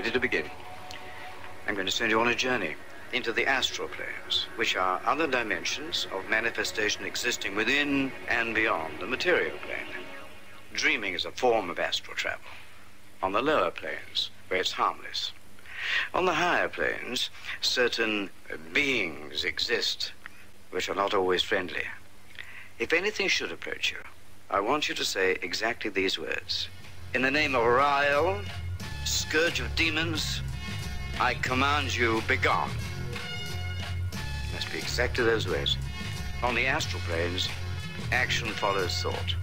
ready to begin. I'm going to send you on a journey into the astral planes, which are other dimensions of manifestation existing within and beyond the material plane. Dreaming is a form of astral travel. On the lower planes, where it's harmless. On the higher planes, certain beings exist which are not always friendly. If anything should approach you, I want you to say exactly these words. In the name of Ryle, scourge of demons, I command you, begone. It must be exactly those words. On the astral planes, action follows thought.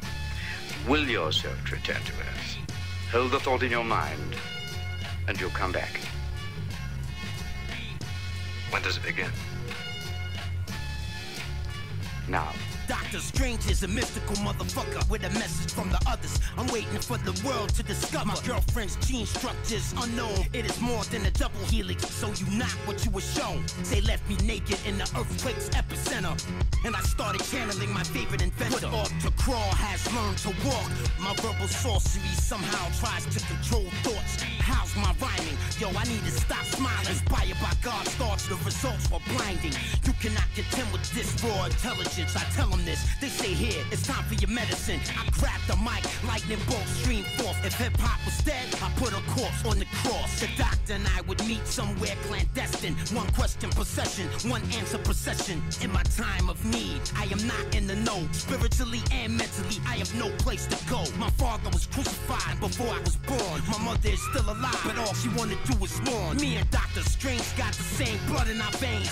Will yourself to return to Earth. Hold the thought in your mind, and you'll come back. When does it begin? Now. Doctor Strange is a mystical motherfucker with a message from the others. I'm waiting for the world to discover. My girlfriend's gene structure's unknown. It is more than a double helix, so you not what you were shown. They left me naked in the earthquake's epicenter, and I started channeling my favorite inventor. What ought to crawl has learned to walk. My verbal sorcery somehow tries to control thoughts. How's my rhyming? Yo, I need to stop smiling. Inspired by God's thoughts, the results were blinding. You cannot contend with this raw intelligence. I tell them this. They say, here, it's time for your medicine. I grabbed the mic, lightning bolts stream forth. If hip-hop was dead, I put a corpse on the cross. The doctor and I would meet somewhere clandestine. One question, possession. One answer, possession. In my time of need, I am not in the know. Spiritually and mentally, I have no place to go. My father was crucified before I was born. My mother is still alive, but all she wanted to do was mourn. Me and Dr. Strange got the same blood in our veins.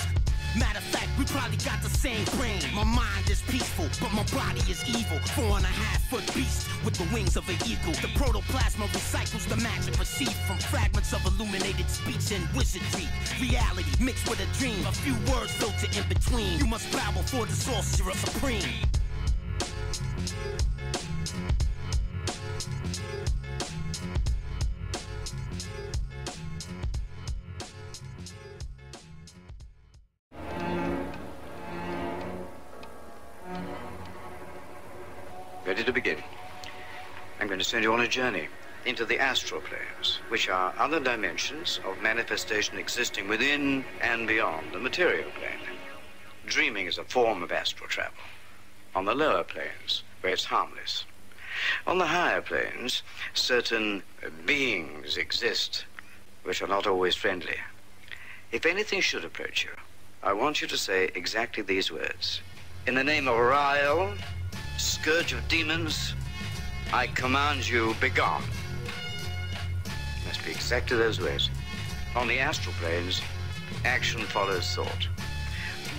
Matter of fact, we probably got the same brain. My mind is peaceful, but my body is evil. 4.5-foot beast with the wings of an eagle. The protoplasma recycles the magic received from fragments of illuminated speech and wizardry. Reality mixed with a dream. A few words filter in between. You must bow before the sorcerer supreme. To begin. I'm going to send you on a journey into the astral planes, which are other dimensions of manifestation existing within and beyond the material plane. Dreaming is a form of astral travel. On the lower planes, where it's harmless. On the higher planes, certain beings exist which are not always friendly. If anything should approach you, I want you to say exactly these words. In the name of Ryle, scourge of demons, I command you, begone. It must be exactly those words. On the astral planes, action follows thought.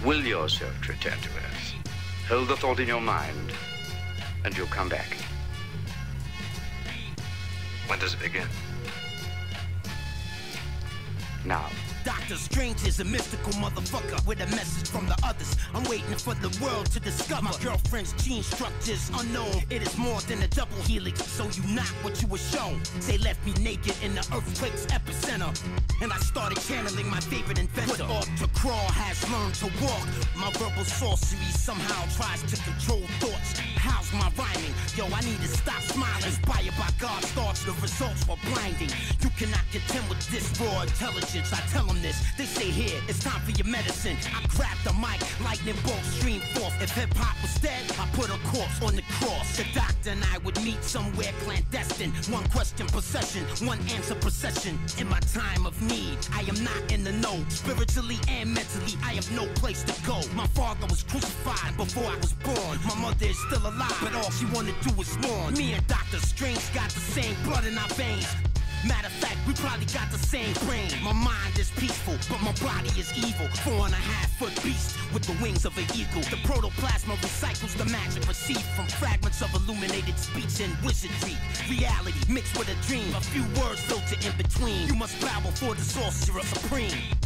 Will yourself to return to Earth. Hold the thought in your mind, and you'll come back. When does it begin? Now. Doctor Strange is a mystical motherfucker with a message from the others. I'm waiting for the world to discover. My girlfriend's gene structure's unknown. It is more than a double helix, so you not what you were shown. They left me naked in the earthquake's epicenter, and I started channeling my favorite inventor. What ought to crawl has learned to walk. My verbal sorcery somehow tries to control thoughts. How's my rhyming? Yo, I need to stop smiling. Inspired by God's thoughts, the results were blinding. You cannot contend with this raw intelligence. I tell them this. They say, here, it's time for your medicine. I grabbed the mic, lightning bolts stream forth. If hip-hop was dead, I put a corpse on the cross. The doctor and I would meet somewhere clandestine. One question, possession. One answer, possession. In my time of need, I am not in the know. Spiritually and mentally, I have no place to go. My father was crucified before I was born. My mother is still alive, but all she wanted to do was mourn. Me and Dr. Strange got the same blood in our veins. Matter of fact, we probably got the same brain. My mind is peaceful, but my body is evil. 4.5-foot beast with the wings of an eagle. The protoplasma recycles the magic received from fragments of illuminated speech and wizardry. Reality mixed with a dream. A few words filter in between. You must bow before the sorcerer supreme.